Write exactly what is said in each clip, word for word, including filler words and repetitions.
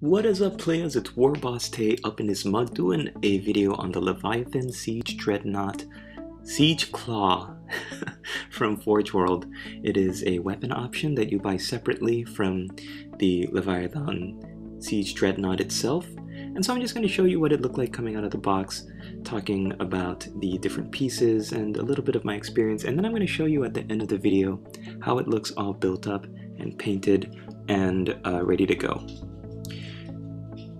What is up players, it's Warboss Tay up in this mug doing a video on the Leviathan Siege Dreadnought Siege Claw from Forge World. It is a weapon option that you buy separately from the Leviathan Siege Dreadnought itself. And so I'm just going to show you what it looked like coming out of the box, talking about the different pieces and a little bit of my experience, and then I'm going to show you at the end of the video how it looks all built up and painted and uh, ready to go.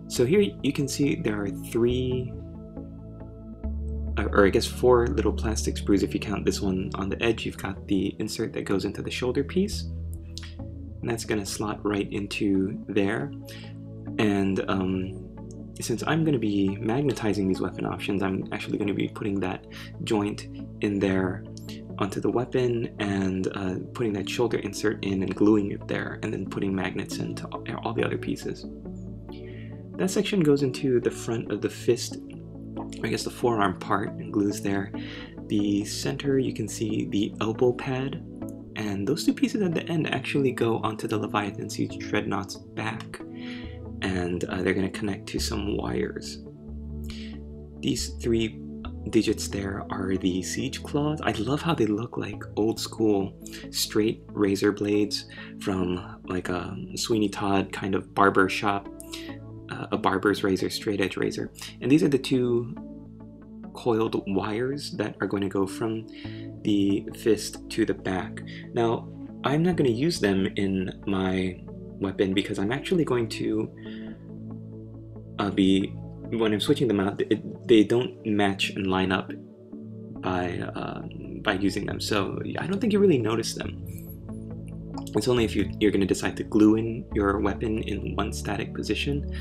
So here you can see there are three, or I guess four little plastic sprues if you count this one on the edge. You've got the insert that goes into the shoulder piece, and that's going to slot right into there. And um, since I'm going to be magnetizing these weapon options, I'm actually going to be putting that joint in there onto the weapon and uh, putting that shoulder insert in and gluing it there, and then putting magnets into all the other pieces. That section goes into the front of the fist, I guess the forearm part, and glues there. The center, you can see the elbow pad, and those two pieces at the end actually go onto the Leviathan Siege Dreadnought's back, and uh, they're going to connect to some wires. These three digits there are the siege claws. I love how they look like old school straight razor blades from like a Sweeney Todd kind of barber shop. A barber's razor, straight edge razor. And these are the two coiled wires that are going to go from the fist to the back. Now, I'm not going to use them in my weapon because I'm actually going to uh, be, when I'm switching them out, it, they don't match and line up by, uh, by using them. So I don't think you really notice them. It's only if you, you're going to decide to glue in your weapon in one static position,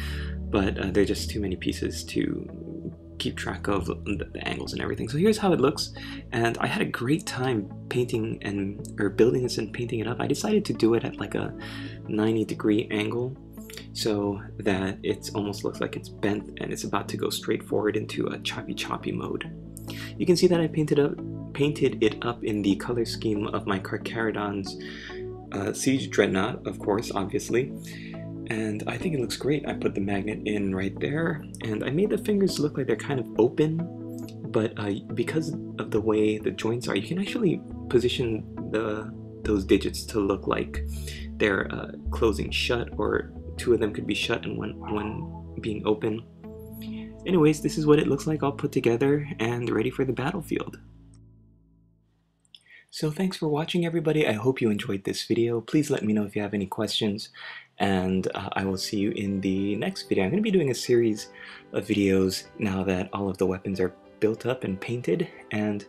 but uh, there are just too many pieces to keep track of the, the angles and everything. So here's how it looks, and I had a great time painting and or building this and painting it up. I decided to do it at like a ninety degree angle so that it almost looks like it's bent and it's about to go straight forward into a choppy choppy mode. You can see that I painted up, painted it up in the color scheme of my Carcharadons. Uh, Siege Dreadnought, of course, obviously, and I think it looks great. I put the magnet in right there, and I made the fingers look like they're kind of open, but uh, because of the way the joints are, you can actually position the those digits to look like they're uh, closing shut, or two of them could be shut and one, one being open. Anyways, this is what it looks like all put together and ready for the battlefield. So thanks for watching everybody, I hope you enjoyed this video. Please let me know if you have any questions, and uh, I will see you in the next video. I'm going to be doing a series of videos now that all of the weapons are built up and painted, and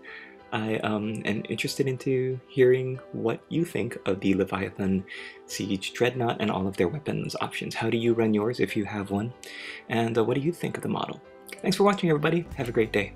I um, am interested into hearing what you think of the Leviathan Siege Dreadnought and all of their weapons options. How do you run yours if you have one, and uh, what do you think of the model? Thanks for watching everybody, have a great day.